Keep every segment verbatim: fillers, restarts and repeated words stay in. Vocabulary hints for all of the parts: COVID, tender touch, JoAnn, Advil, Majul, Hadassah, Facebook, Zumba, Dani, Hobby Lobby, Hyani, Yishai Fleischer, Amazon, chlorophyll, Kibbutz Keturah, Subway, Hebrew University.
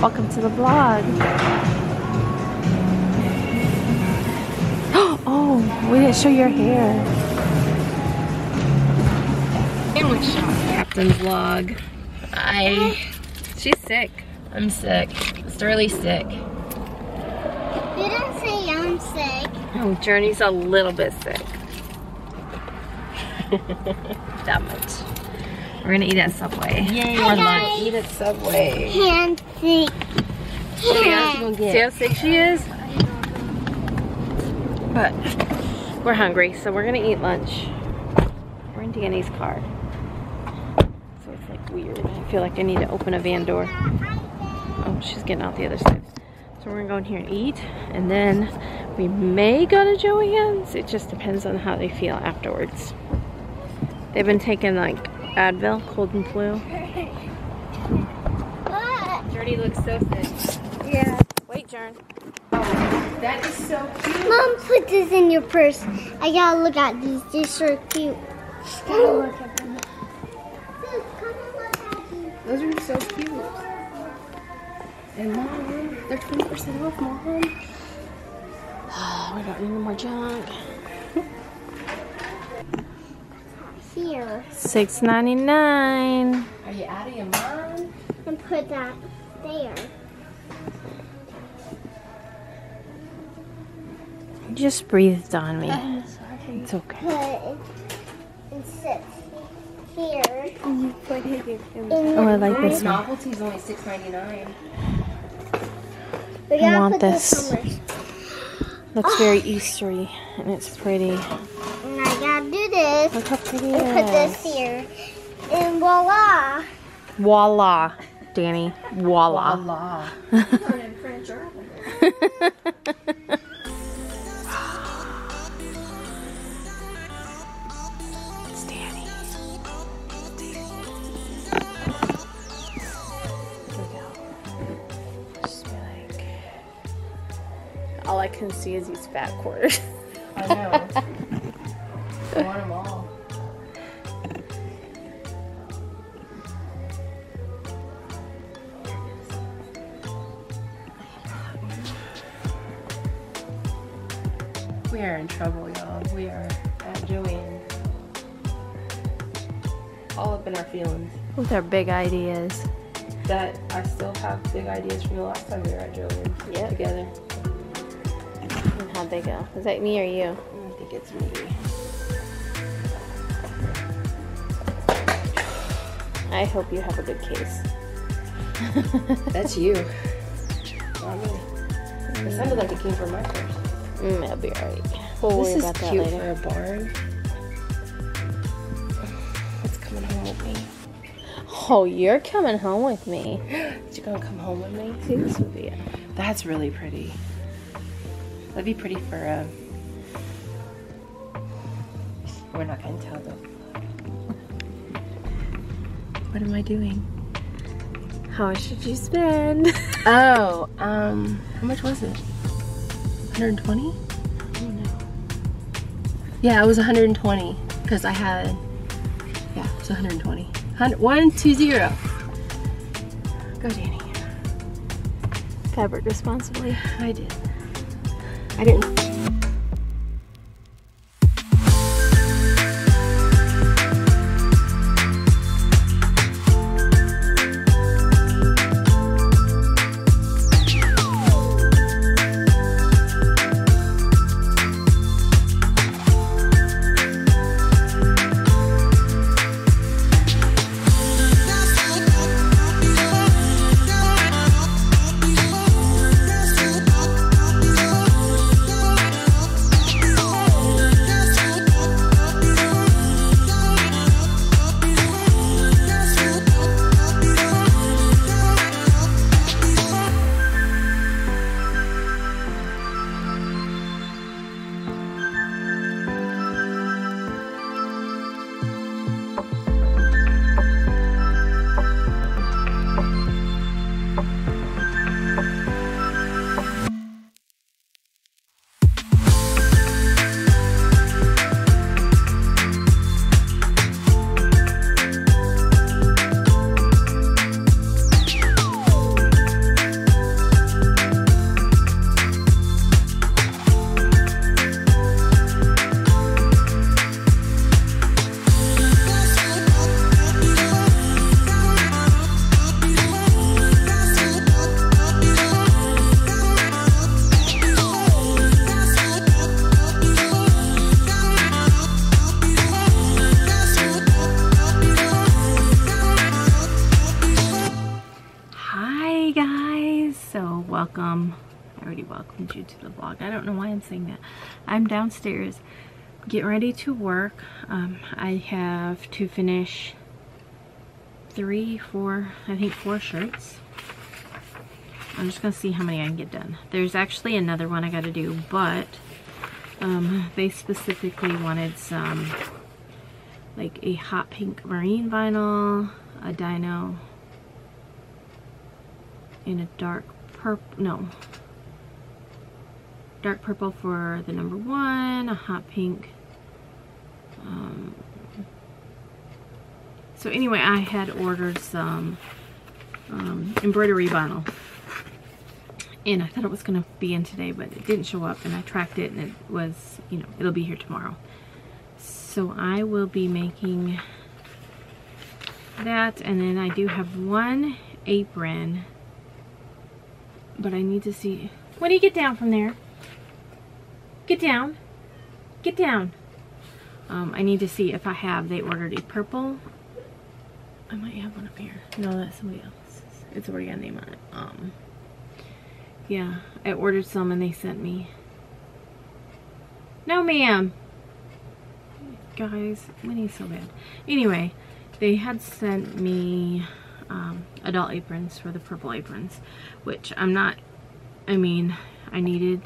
Welcome to the vlog. Oh, we didn't show your hair. Family shop. Captain vlog. I. She's sick. I'm sick. Sterly's sick. You didn't say I'm sick. Oh, Journey's a little bit sick. That much. We're gonna eat at Subway. Yay! We're gonna eat at Subway. Hand sick. See how sick she is? But we're hungry, so we're gonna eat lunch. We're in Dani's car. So it's like weird. I feel like I need to open a van door. Oh, she's getting out the other side. So we're gonna go in here and eat, and then we may go to JoAnn's. It just depends on how they feel afterwards. They've been taking like Advil, cold and flu. Journey looks so sick. Yeah. Wait, Jern. Oh, that is so cute. Mom, put this in your purse. I gotta look at these. They're so cute. Gotta look at them. Those are so cute. And Mom, they're twenty percent off, Mom. Oh, we don't need any more junk. Here. six ninety-nine. Are you out of your mind? And put that there. You just breathed on me. I'm sorry. It's okay. Put and sit here. And you put it in. Oh, I like this one. Novelty's only six ninety-nine. I want this. this Looks oh. very Eastery, and it's pretty. This. Look how pretty it is. Put this here. And voila. Voila, Dani. Voila. Voila. It's Dani. Here we go. Just be like. All I can see is these fat quarters. I know. I want them all. We are in trouble, y'all. We are at JoAnn. All up in our feelings. With our big ideas. That I still have big ideas from the last time we were at JoAnn. Yep. Together. And how'd they go? Is that me or you? I think it's me. I hope you have a good case. That's you. Not me. It sounded like it came from my purse. Mm, it'll be alright. We'll worry about that later. This is cute for a barn. It's coming home with me. Oh, you're coming home with me. You're gonna come home with me? See, this would be it. That's really pretty. That'd be pretty for a... We're not gonna tell them. What am I doing? How much did you spend? Oh, um, how much was it? one hundred twenty? I don't know. Yeah, it was one hundred twenty because I had, yeah, it was one hundred twenty. one two zero. Go, Dani. Fabric responsibly. I did. I didn't. guys, so welcome. I already welcomed you to the vlog. I don't know why I'm saying that. I'm downstairs getting ready to work. Um, I have to finish three, four, I think four shirts. I'm just gonna see how many I can get done. There's actually another one I gotta do, but um, they specifically wanted some, like a hot pink marine vinyl, a dino, in a dark purple, no, dark purple for the number one, a hot pink. Um, so anyway, I had ordered some um, embroidery vinyl. And I thought it was gonna be in today, but it didn't show up, and I tracked it, and it was, you know, it'll be here tomorrow. So I will be making that, and then I do have one apron, but I need to see. When do you get down from there? Get down, get down. Um, I need to see if I have, they ordered a purple. I might have one up here. No, that's somebody else's. It's already got a name on it. Um, Yeah, I ordered some and they sent me. No, ma'am. Guys, Winnie's so bad. Anyway, they had sent me um, adult aprons for the purple aprons, which I'm not, I mean, I needed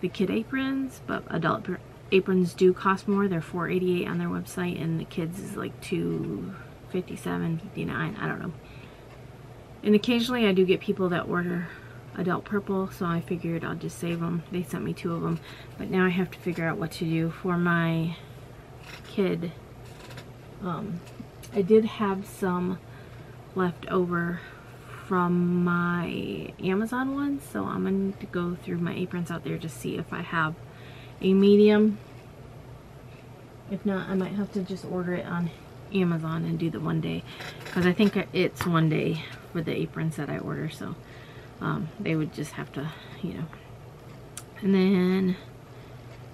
the kid aprons, but adult aprons do cost more. They're four eighty-eight on their website, and the kids is like two fifty-seven, fifty-nine, I don't know. And occasionally I do get people that order adult purple, so I figured I'll just save them. They sent me two of them, but now I have to figure out what to do for my kid. Um, I did have some left over from my Amazon ones, so I'm going to go through my aprons out there to see if I have a medium. If not, I might have to just order it on Amazon and do the one day, because I think it's one day for the aprons that I order, so um, they would just have to, you know. And then,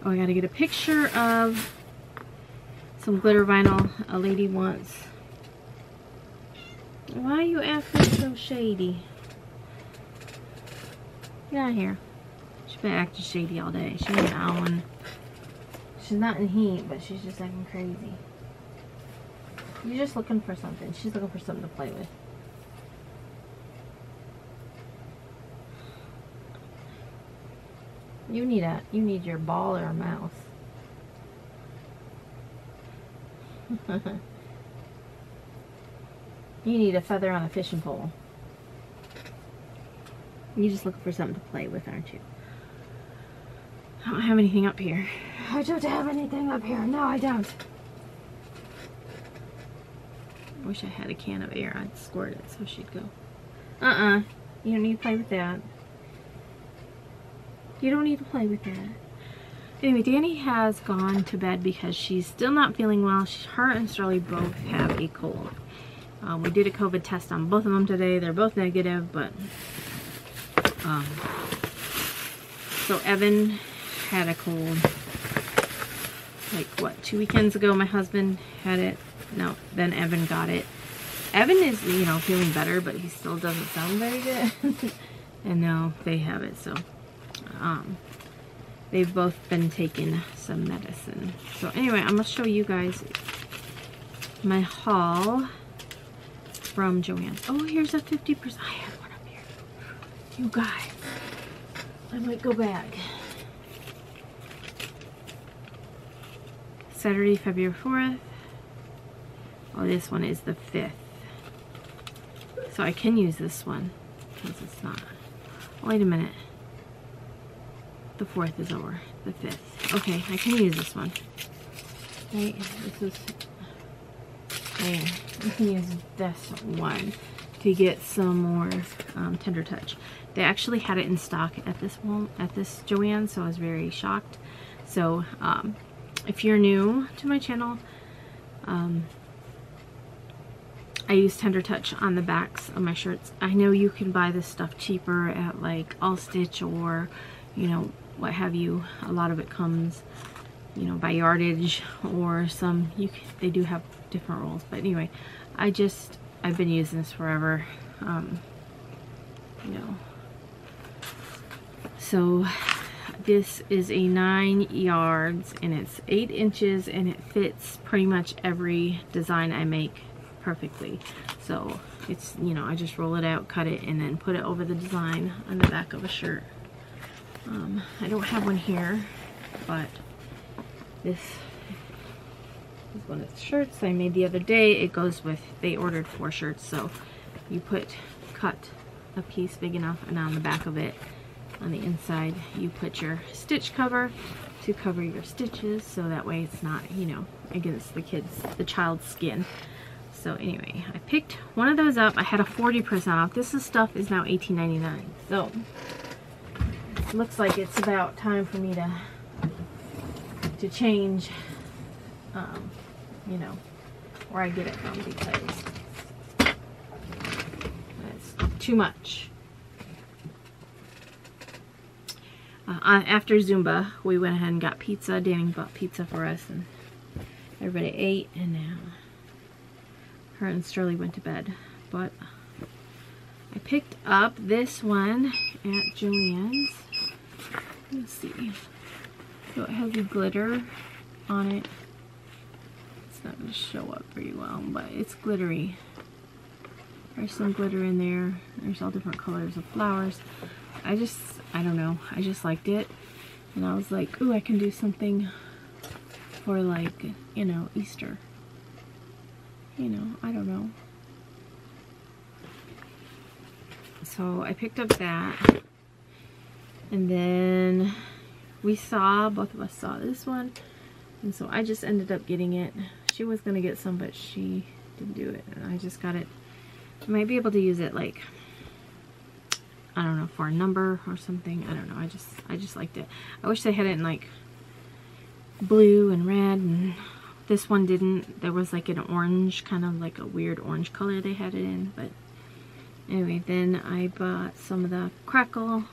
oh, I gotta get a picture of some glitter vinyl a lady wants. Why are you acting so shady? Get out of here. She's been acting shady all day. She's been owling. She's not in heat, but she's just acting crazy. You're just looking for something. She's looking for something to play with. You need a, you need your ball or a mouse. You need a feather on a fishing pole. You're just looking for something to play with, aren't you? I don't have anything up here. I don't have anything up here. No, I don't. I wish I had a can of air. I'd squirt it so she'd go. Uh-uh. You don't need to play with that. You don't need to play with that. Anyway, Dani has gone to bed because she's still not feeling well. She, her and Shirley both have a cold. Um, we did a COVID test on both of them today. They're both negative, but... Um, so Evan had a cold, like, what, two weekends ago. My husband had it. No, then Evan got it. Evan is, you know, feeling better, but he still doesn't sound very good. And now they have it, so um, they've both been taking some medicine. So anyway, I'm gonna show you guys my haul from JoAnn. Oh, here's a fifty percent. I have one up here. You guys, I might go back. Saturday, February fourth. Oh, this one is the fifth. So I can use this one because it's not. Wait a minute. The fourth is over. The fifth. Okay, I can use this one. Right? This is. Man, I can use this one to get some more um, Tender Touch. They actually had it in stock at this one, at this JoAnn, so I was very shocked. So, um, if you're new to my channel, um, I use Tender Touch on the backs of my shirts. I know you can buy this stuff cheaper at like Allstitch or, you know, what have you. A lot of it comes, you know, by yardage or some, you can, they do have different rolls. But anyway, I just, I've been using this forever. Um, you know. So this is a nine yards and it's eight inches and it fits pretty much every design I make perfectly. So it's, you know, I just roll it out, cut it, and then put it over the design on the back of a shirt. Um, I don't have one here, but this is one of the shirts I made the other day. It goes with, they ordered four shirts, so you put, cut a piece big enough, and on the back of it, on the inside, you put your stitch cover to cover your stitches, so that way it's not, you know, against the kids, the child's skin. So anyway, I picked one of those up. I had a forty percent off. This is stuff is now eighteen ninety-nine. So it looks like it's about time for me to to change, um, you know, where I get it from, because that's too much. Uh, after Zumba, we went ahead and got pizza. Dani bought pizza for us, and everybody ate, and now her and Shirley went to bed. But I picked up this one at JoAnn's. Let's see. So it has the glitter on it. It's not going to show up very well, but it's glittery. There's some glitter in there. There's all different colors of flowers. I just, I don't know, I just liked it, and I was like, ooh, I can do something for, like, you know, Easter, you know, I don't know. So I picked up that, and then we saw, both of us saw this one, and so I just ended up getting it. She was going to get some, but she didn't do it, and I just got it. I might be able to use it, like, I don't know, for a number or something. I don't know. I just I just liked it. I wish they had it in like blue and red, and this one didn't. There was like an orange, kind of like a weird orange color they had it in. But anyway, then I bought some of the crackle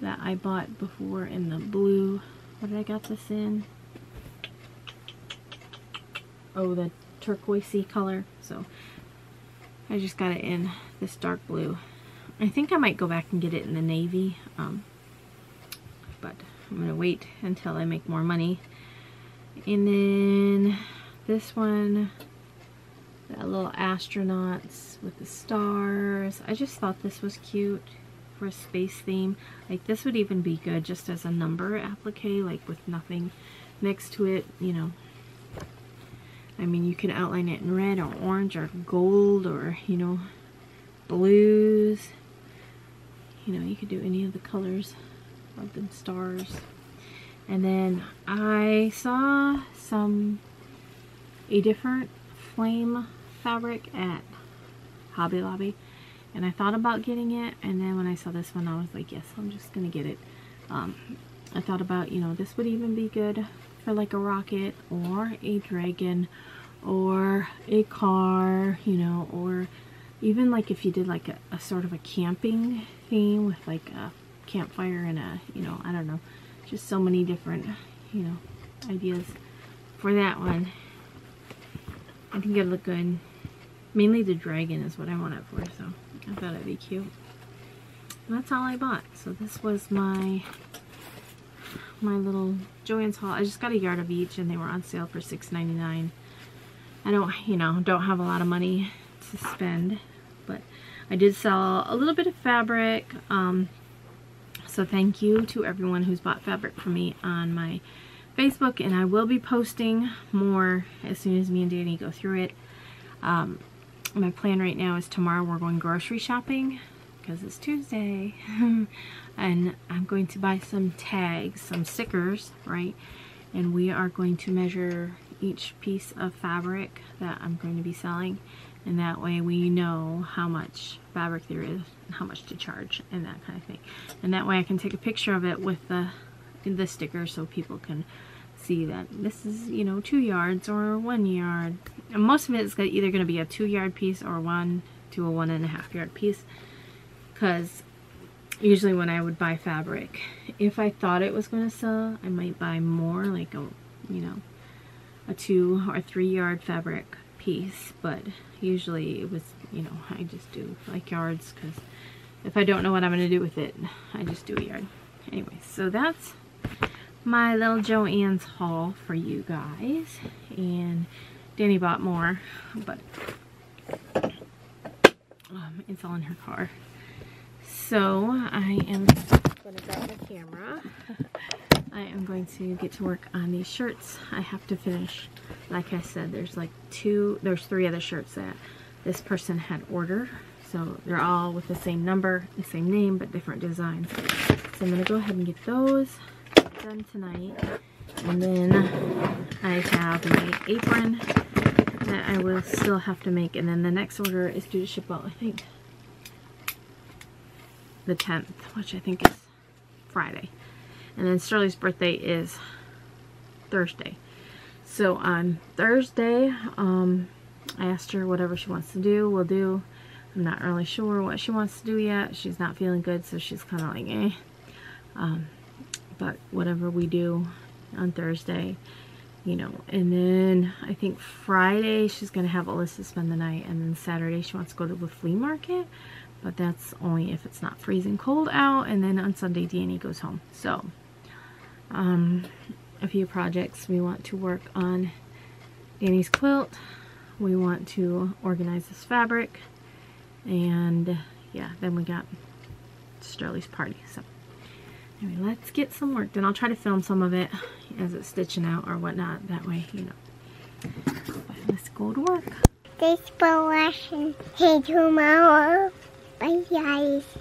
that I bought before in the blue. What did I got this in? Oh, the turquoisey color. So I just got it in this dark blue. I think I might go back and get it in the navy, um, but I'm going to wait until I make more money. And then this one, the little astronauts with the stars. I just thought this was cute for a space theme. Like, this would even be good just as a number applique, like with nothing next to it, you know. I mean, you can outline it in red or orange or gold or, you know, blues. You know, you could do any of the colors of them stars. And then I saw some, a different flame fabric at Hobby Lobby, and I thought about getting it, and then when I saw this one I was like, yes, I'm just gonna get it. Um, I thought about, you know, this would even be good for like a rocket or a dragon or a car, you know, or even like if you did like a, a sort of a camping theme with like a campfire and a, you know, I don't know, just so many different, you know, ideas for that one. I think it'd look good. Mainly the dragon is what I want it for, so I thought it'd be cute. And that's all I bought. So this was my my little JoAnn's haul. I just got a yard of each, and they were on sale for six ninety-nine. I don't, you know, don't have a lot of money to spend, but I did sell a little bit of fabric, um, so thank you to everyone who's bought fabric for me on my Facebook, and I will be posting more as soon as me and Dani go through it. Um, my plan right now is tomorrow we're going grocery shopping because it's Tuesday and I'm going to buy some tags, some stickers, right, and we are going to measure each piece of fabric that I'm going to be selling. And that way we know how much fabric there is and how much to charge and that kind of thing. And that way I can take a picture of it with the, the sticker so people can see that this is, you know, two yards or one yard. And most of it is either going to be a two yard piece or one to a one and a half yard piece. Because usually when I would buy fabric, if I thought it was going to sell, I might buy more, like a, you know, a two or three yard fabric piece, but usually it was, you know, I just do like yards because if I don't know what I'm going to do with it, I just do a yard. Anyway, so that's my little JoAnn's haul for you guys. And Dani bought more, but um, it's all in her car. So I am going to grab the camera. I am going to get to work on these shirts. I have to finish, like I said, there's like two, there's three other shirts that this person had ordered. So they're all with the same number, the same name, but different designs. So I'm going to go ahead and get those done tonight. And then I have my apron that I will still have to make. And then the next order is due to ship out, I think, the tenth, which I think is Friday. And then Shirley's birthday is Thursday. So on Thursday, um, I asked her whatever she wants to do, we'll do. I'm not really sure what she wants to do yet. She's not feeling good, so she's kind of like, eh. Um, but whatever we do on Thursday, you know. And then I think Friday she's going to have Alyssa spend the night. And then Saturday she wants to go to the flea market. But that's only if it's not freezing cold out. And then on Sunday, Dani goes home. So, um, a few projects. We want to work on Dani's quilt. We want to organize this fabric. And yeah, then we got Shirley's party. So anyway, let's get some work done. I'll try to film some of it as it's stitching out or whatnot. That way, you know. But let's go to work. Thanks for watching. Hey, tomorrow. Bye, guys.